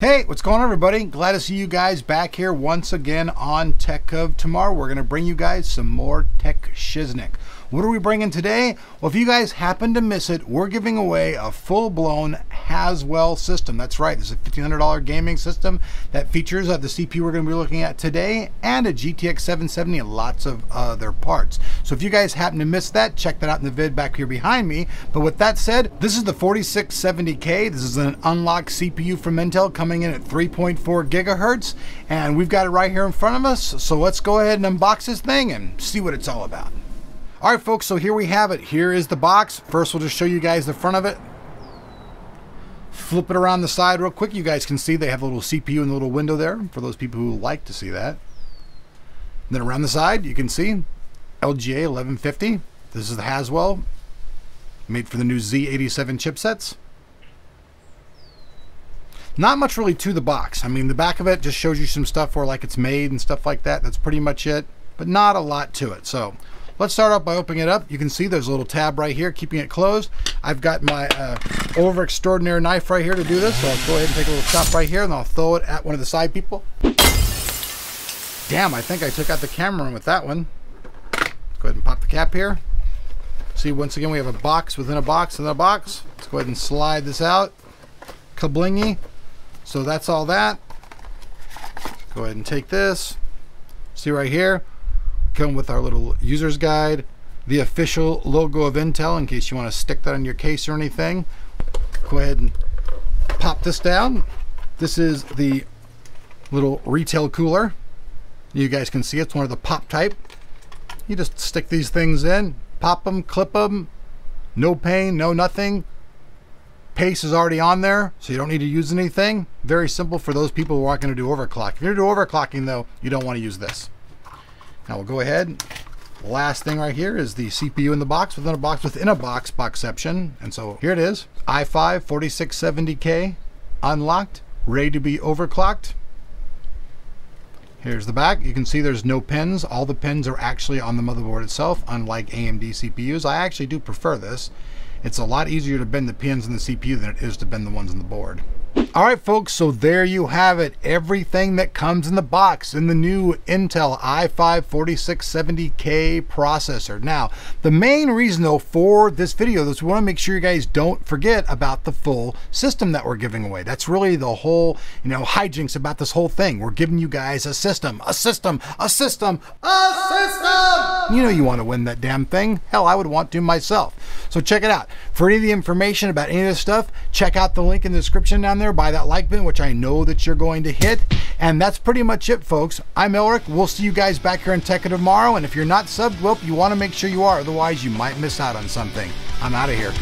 Hey, what's going on, everybody? Glad to see you guys back here once again on Tech of Tomorrow. We're going to bring you guys some more tech shiznick. What are we bringing today? Well, if you guys happen to miss it, we're giving away a full-blown Haswell system. That's right, this is a $1,500 gaming system that features the CPU we're going to be looking at today and a GTX 770 and lots of other parts. So if you guys happen to miss that, check that out in the vid back here behind me. But with that said, this is the 4670K. This is an unlocked CPU from Intel coming in at 3.4 gigahertz, and we've got it right here in front of us. So let's go ahead and unbox this thing and see what it's all about. All right, folks, so here we have it. Here is the box. First, we'll just show you guys the front of it. Flip it around the side real quick. You guys can see they have a little CPU in the little window there for those people who like to see that. And then around the side, you can see LGA 1150. This is the Haswell, made for the new Z87 chipsets. Not much really to the box. I mean, the back of it just shows you some stuff where like it's made and stuff like that. That's pretty much it, but not a lot to it. So let's start off by opening it up. You can see there's a little tab right here keeping it closed. I've got my over extraordinary knife right here to do this, so I'll go ahead and take a little chop right here and I'll throw it at one of the side people. Damn, I think I took out the camera with that one. Let's go ahead and pop the cap here. See, once again, we have a box within a box within a box. Let's go ahead and slide this out. Kablingy. So that's all that. Go ahead and take this. See right here, come with our little user's guide, the official logo of Intel in case you want to stick that on your case or anything. Go ahead and pop this down. This is the little retail cooler. You guys can see it's one of the pop type. You just stick these things in, pop them, clip them, no pain, no nothing. Paste is already on there, so you don't need to use anything. Very simple for those people who aren't going to do overclock. If you're going to do overclocking, though, you don't want to use this. Now we'll go ahead. Last thing right here is the CPU in the box within a box within a box, boxception. And so here it is, i5-4670K, unlocked, ready to be overclocked. Here's the back. You can see there's no pins. All the pins are actually on the motherboard itself, unlike AMD CPUs. I actually do prefer this. It's a lot easier to bend the pins in the CPU than it is to bend the ones on the board. All right, folks, so there you have it. Everything that comes in the box in the new Intel i5-4670K processor. Now, the main reason, though, for this video is we want to make sure you guys don't forget about the full system that we're giving away. That's really the whole, hijinks about this whole thing. We're giving you guys a system, a system, a system, a system! You know you want to win that damn thing. Hell, I would want to myself. So check it out. For any of the information about any of this stuff, check out the link in the description down there by that like button, which I know that you're going to hit. And that's pretty much it, folks. I'm Elric. We'll see you guys back here on Tech of Tomorrow. And if you're not subbed, well, you want to make sure you are. Otherwise, you might miss out on something. I'm out of here.